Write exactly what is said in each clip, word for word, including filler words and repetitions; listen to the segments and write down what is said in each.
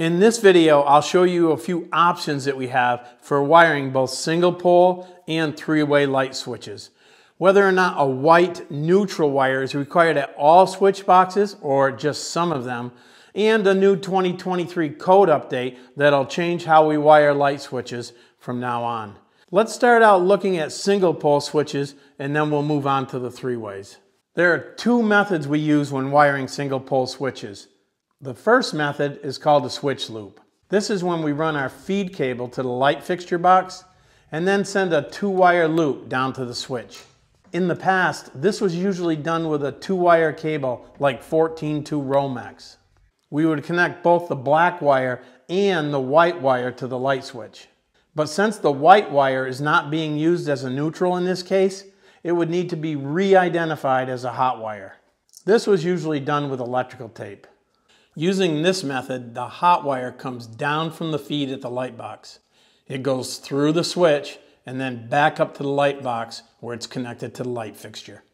In this video, I'll show you a few options that we have for wiring both single pole and three-way light switches. Whether or not a white neutral wire is required at all switch boxes or just some of them, and a new twenty twenty-three code update that'll change how we wire light switches from now on. Let's start out looking at single pole switches and then we'll move on to the three-ways. There are two methods we use when wiring single pole switches. The first method is called a switch loop. This is when we run our feed cable to the light fixture box and then send a two-wire loop down to the switch. In the past, this was usually done with a two-wire cable like fourteen two Romex. We would connect both the black wire and the white wire to the light switch. But since the white wire is not being used as a neutral in this case, it would need to be re-identified as a hot wire. This was usually done with electrical tape. Using this method, the hot wire comes down from the feed at the light box. It goes through the switch and then back up to the light box where it's connected to the light fixture.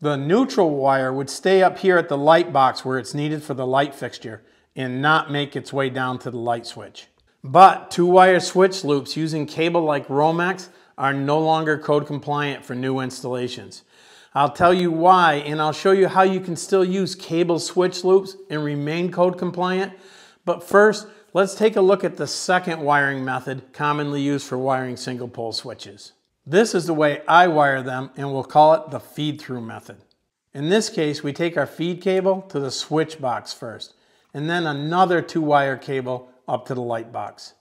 The neutral wire would stay up here at the light box where it's needed for the light fixture and not make its way down to the light switch. But two-wire switch loops using cable like Romex are no longer code compliant for new installations. I'll tell you why, and I'll show you how you can still use cable switch loops and remain code compliant. But first, let's take a look at the second wiring method commonly used for wiring single pole switches. This is the way I wire them, and we'll call it the feed-through method. In this case, we take our feed cable to the switch box first, and then another two-wire cable up to the light box.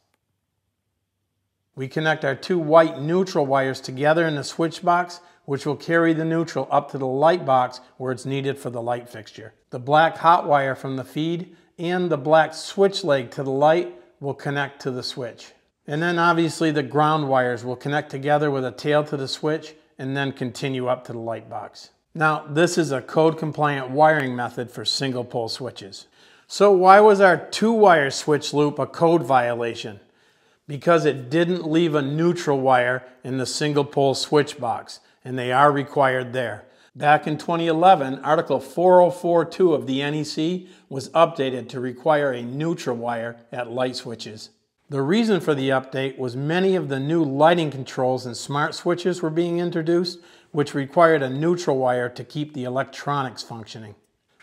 We connect our two white neutral wires together in the switch box, which will carry the neutral up to the light box where it's needed for the light fixture. The black hot wire from the feed and the black switch leg to the light will connect to the switch. And then obviously the ground wires will connect together with a tail to the switch and then continue up to the light box. Now, this is a code compliant wiring method for single pole switches. So why was our two-wire switch loop a code violation? Because it didn't leave a neutral wire in the single pole switch box, and they are required there. Back in twenty eleven, Article four oh four point two of the N E C was updated to require a neutral wire at light switches. The reason for the update was many of the new lighting controls and smart switches were being introduced, which required a neutral wire to keep the electronics functioning.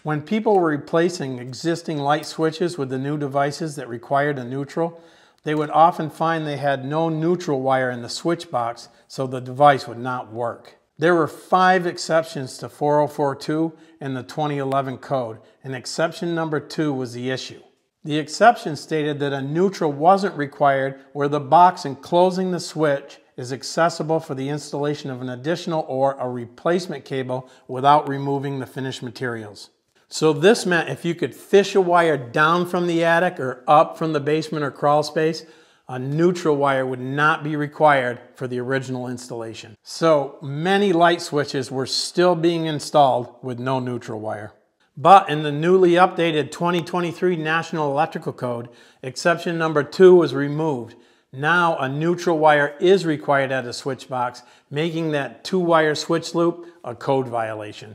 When people were replacing existing light switches with the new devices that required a neutral, they would often find they had no neutral wire in the switch box, so the device would not work. There were five exceptions to four oh four point two and the twenty eleven code, and exception number two was the issue. The exception stated that a neutral wasn't required where the box enclosing the switch is accessible for the installation of an additional or a replacement cable without removing the finished materials. So this meant if you could fish a wire down from the attic or up from the basement or crawl space, a neutral wire would not be required for the original installation. So many light switches were still being installed with no neutral wire. But in the newly updated twenty twenty-three National Electrical Code, exception number two was removed. Now a neutral wire is required at a switch box, making that two-wire switch loop a code violation.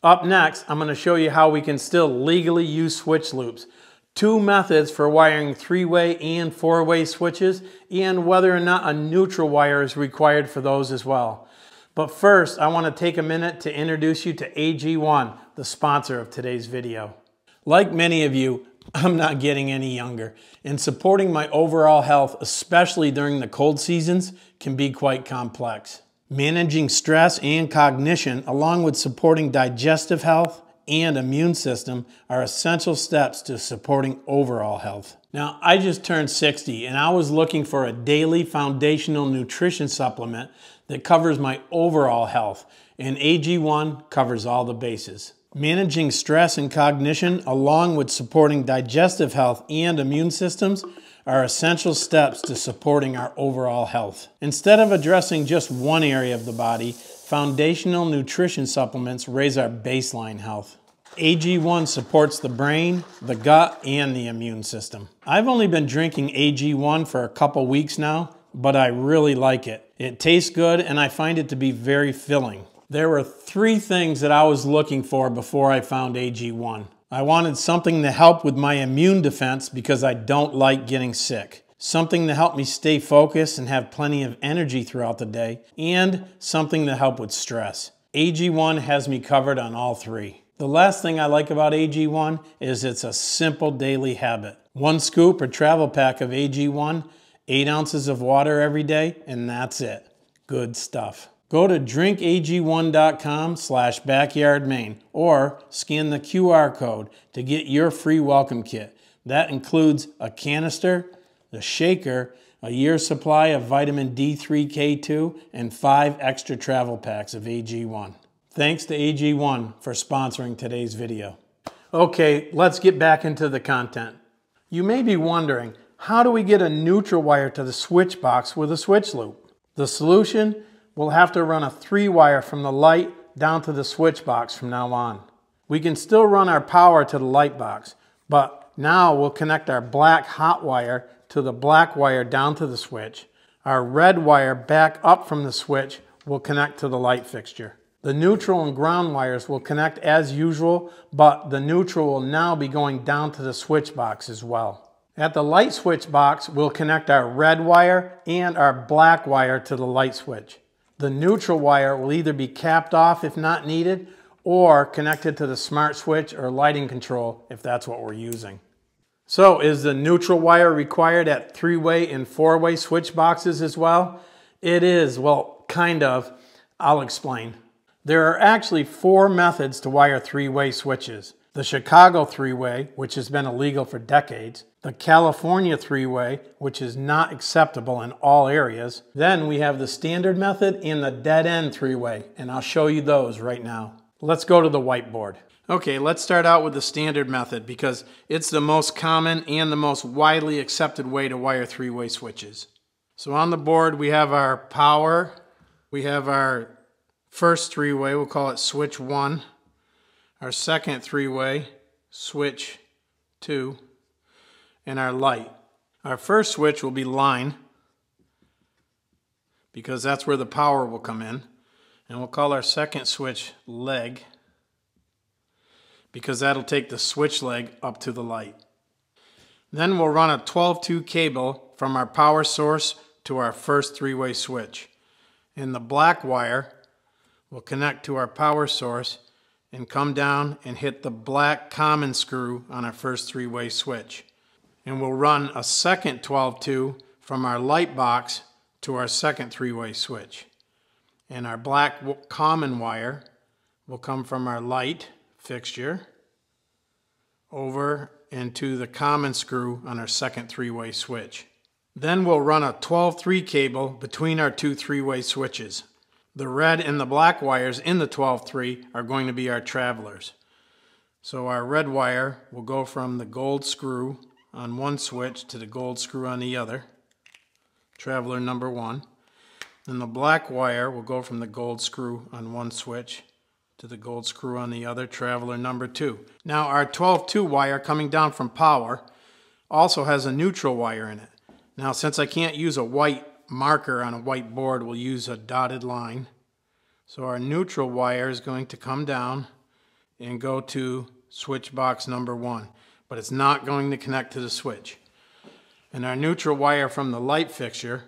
Up next, I'm going to show you how we can still legally use switch loops, two methods for wiring three-way and four-way switches, and whether or not a neutral wire is required for those as well. But first, I want to take a minute to introduce you to A G one, the sponsor of today's video. Like many of you, I'm not getting any younger, and supporting my overall health, especially during the cold seasons, can be quite complex. Managing stress and cognition, along with supporting digestive health and immune system, are essential steps to supporting overall health. Now, I just turned sixty and I was looking for a daily foundational nutrition supplement that covers my overall health, and A G one covers all the bases. Managing stress and cognition, along with supporting digestive health and immune systems, are essential steps to supporting our overall health. Instead of addressing just one area of the body, foundational nutrition supplements raise our baseline health. A G one supports the brain, the gut, and the immune system. I've only been drinking A G one for a couple weeks now, but I really like it. It tastes good and I find it to be very filling. There were three things that I was looking for before I found A G one. I wanted something to help with my immune defense because I don't like getting sick. Something to help me stay focused and have plenty of energy throughout the day, and something to help with stress. A G one has me covered on all three. The last thing I like about A G one is it's a simple daily habit. One scoop or travel pack of A G one, eight ounces of water every day, and that's it. Good stuff. Go to drink A G one dot com slash backyard main or scan the Q R code to get your free welcome kit. That includes a canister, the shaker, a year's supply of vitamin D three K two, and five extra travel packs of A G one. Thanks to A G one for sponsoring today's video. Okay, let's get back into the content. You may be wondering, how do we get a neutral wire to the switch box with a switch loop? The solution? We'll have to run a three wire from the light down to the switch box from now on. We can still run our power to the light box, but now we'll connect our black hot wire to the black wire down to the switch. Our red wire back up from the switch will connect to the light fixture. The neutral and ground wires will connect as usual, but the neutral will now be going down to the switch box as well. At the light switch box, we'll connect our red wire and our black wire to the light switch. The neutral wire will either be capped off if not needed, or connected to the smart switch or lighting control if that's what we're using. So is the neutral wire required at three-way and four-way switch boxes as well? It is, well, kind of. I'll explain. There are actually four methods to wire three-way switches. The Chicago three-way, which has been illegal for decades. The California three-way, which is not acceptable in all areas. Then we have the standard method and the dead-end three-way, and I'll show you those right now. Let's go to the whiteboard. Okay, let's start out with the standard method because it's the most common and the most widely accepted way to wire three-way switches. So on the board, we have our power. We have our first three-way, we'll call it switch one. Our second three-way, switch two. And our light. Our first switch will be line because that's where the power will come in. And we'll call our second switch leg because that'll take the switch leg up to the light. Then we'll run a twelve two cable from our power source to our first three-way switch. And the black wire will connect to our power source and come down and hit the black common screw on our first three-way switch. And we'll run a second twelve two from our light box to our second three-way switch. And our black common wire will come from our light fixture over into the common screw on our second three-way switch. Then we'll run a twelve three cable between our two three-way switches. The red and the black wires in the twelve three are going to be our travelers. So our red wire will go from the gold screw on one switch to the gold screw on the other, traveler number one. Then the black wire will go from the gold screw on one switch to the gold screw on the other, traveler number two. Now our twelve two wire coming down from power also has a neutral wire in it. Now since I can't use a white marker on a white board, we'll use a dotted line. So our neutral wire is going to come down and go to switch box number one. But it's not going to connect to the switch. And our neutral wire from the light fixture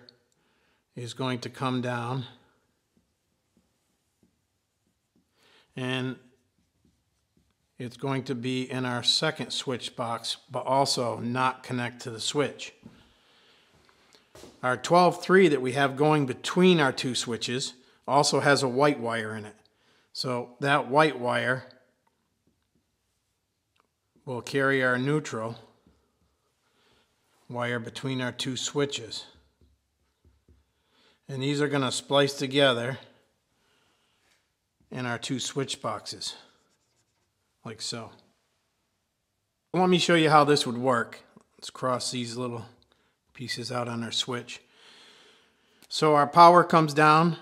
is going to come down and it's going to be in our second switch box, but also not connect to the switch. Our twelve three that we have going between our two switches also has a white wire in it. So that white wire we'll carry our neutral wire between our two switches. And these are going to splice together in our two switch boxes, like so. Let me show you how this would work. Let's cross these little pieces out on our switch. So our power comes down,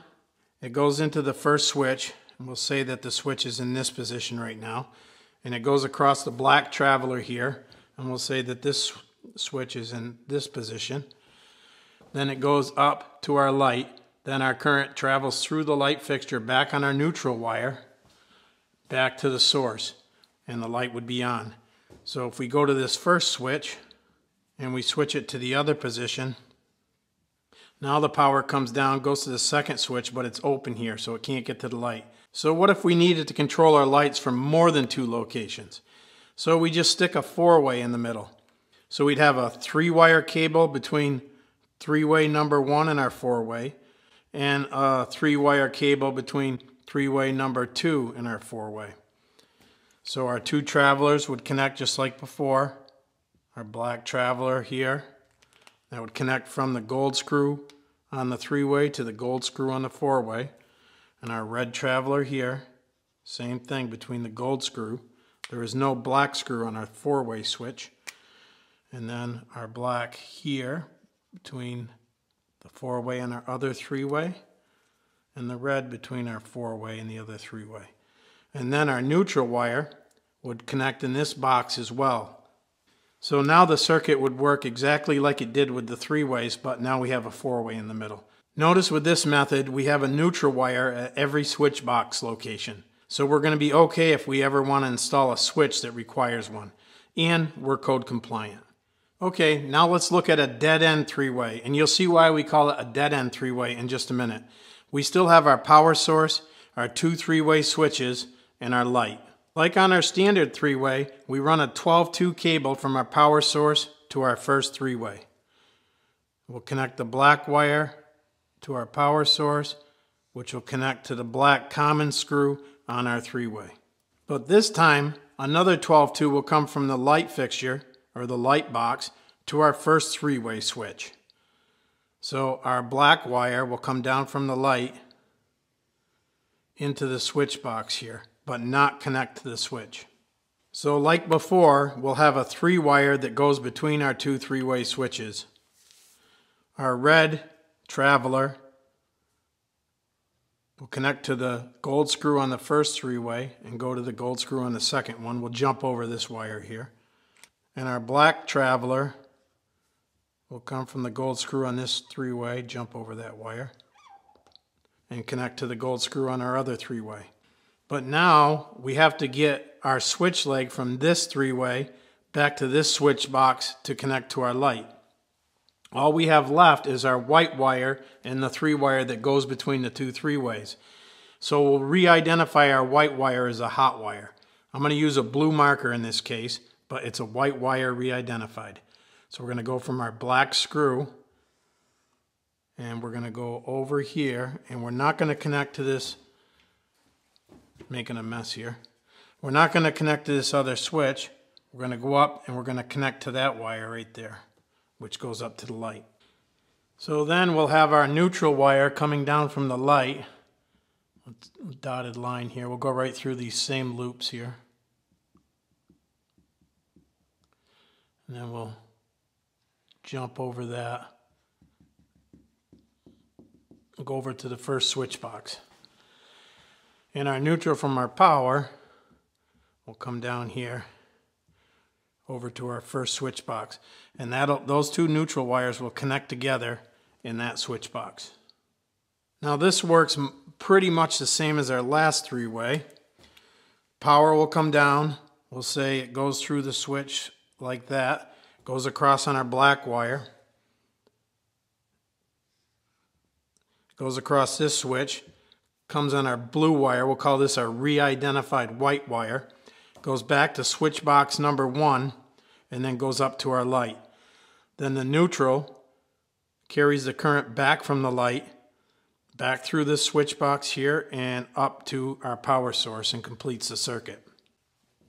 it goes into the first switch, and we'll say that the switch is in this position right now. And it goes across the black traveler here, and we'll say that this switch is in this position. Then it goes up to our light, then our current travels through the light fixture back on our neutral wire, back to the source. and the light would be on. So if we go to this first switch and we switch it to the other position, now the power comes down, goes to the second switch, but it's open here, so it can't get to the light. So what if we needed to control our lights from more than two locations? So we just stick a four-way in the middle. So we'd have a three-wire cable between three-way number one and our four-way, and a three-wire cable between three-way number two and our four-way. So our two travelers would connect just like before. Our black traveler here, that would connect from the gold screw on the three-way to the gold screw on the four-way. And our red traveler here, same thing between the gold screw. There is no black screw on our four-way switch. And then our black here between the four-way and our other three-way, and the red between our four-way and the other three-way. And then our neutral wire would connect in this box as well. So now the circuit would work exactly like it did with the three-ways, but now we have a four-way in the middle. Notice with this method, we have a neutral wire at every switch box location. So we're going to be okay if we ever want to install a switch that requires one. And we're code compliant. Okay, now let's look at a dead-end three-way, and you'll see why we call it a dead-end three-way in just a minute. We still have our power source, our two three-way switches, and our light. Like on our standard three-way, we run a twelve two cable from our power source to our first three-way. We'll connect the black wire to our power source, which will connect to the black common screw on our three-way. But this time, another twelve two will come from the light fixture, or the light box, to our first three-way switch. So our black wire will come down from the light into the switch box here, but not connect to the switch. So like before, we'll have a three wire that goes between our two three-way switches. Our red traveler will connect to the gold screw on the first three-way and go to the gold screw on the second one. We'll jump over this wire here. And our black traveler will come from the gold screw on this three-way, jump over that wire, and connect to the gold screw on our other three-way. But now we have to get our switch leg from this three-way back to this switch box to connect to our light. All we have left is our white wire and the three-wire that goes between the two three-ways. So we'll re-identify our white wire as a hot wire. I'm going to use a blue marker in this case, but it's a white wire re-identified. So we're going to go from our black screw, and we're going to go over here, and we're not going to connect to this, making a mess here. We're not going to connect to this other switch. We're going to go up, and we're going to connect to that wire right there, which goes up to the light. So then we'll have our neutral wire coming down from the light. Dotted line here. We'll go right through these same loops here. And then we'll jump over that. We'll go over to the first switch box. And our neutral from our power will come down here over to our first switch box. And that'll, those two neutral wires will connect together in that switch box. Now this works pretty much the same as our last three-way. Power will come down. We'll say it goes through the switch like that, goes across on our black wire, goes across this switch, comes on our blue wire, we'll call this our re-identified white wire, goes back to switch box number one, and then goes up to our light. Then the neutral carries the current back from the light, back through this switch box here, and up to our power source, and completes the circuit.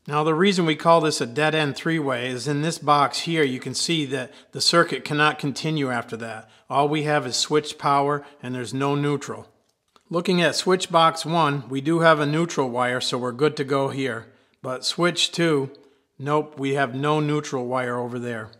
Now the reason we call this a dead-end three-way is in this box here you can see that the circuit cannot continue after that. All we have is switch power and there's no neutral. Looking at switch box one, we do have a neutral wire, so we're good to go here. But switch two, nope, we have no neutral wire over there.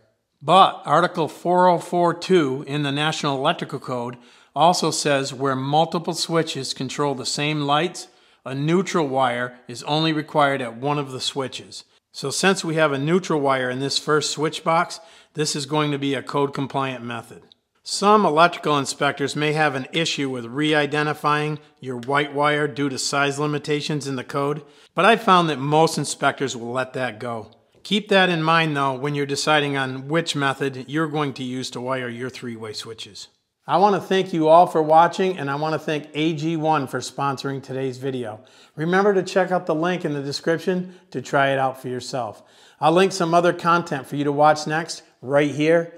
But Article four oh four point two in the National Electrical Code also says where multiple switches control the same lights, a neutral wire is only required at one of the switches. So since we have a neutral wire in this first switch box, this is going to be a code compliant method. Some electrical inspectors may have an issue with re-identifying your white wire due to size limitations in the code, but I found that most inspectors will let that go. Keep that in mind though when you're deciding on which method you're going to use to wire your three-way switches. I want to thank you all for watching, and I want to thank A G one for sponsoring today's video. Remember to check out the link in the description to try it out for yourself. I'll link some other content for you to watch next right here.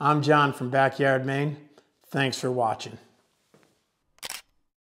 I'm John from Backyard Maine. Thanks for watching.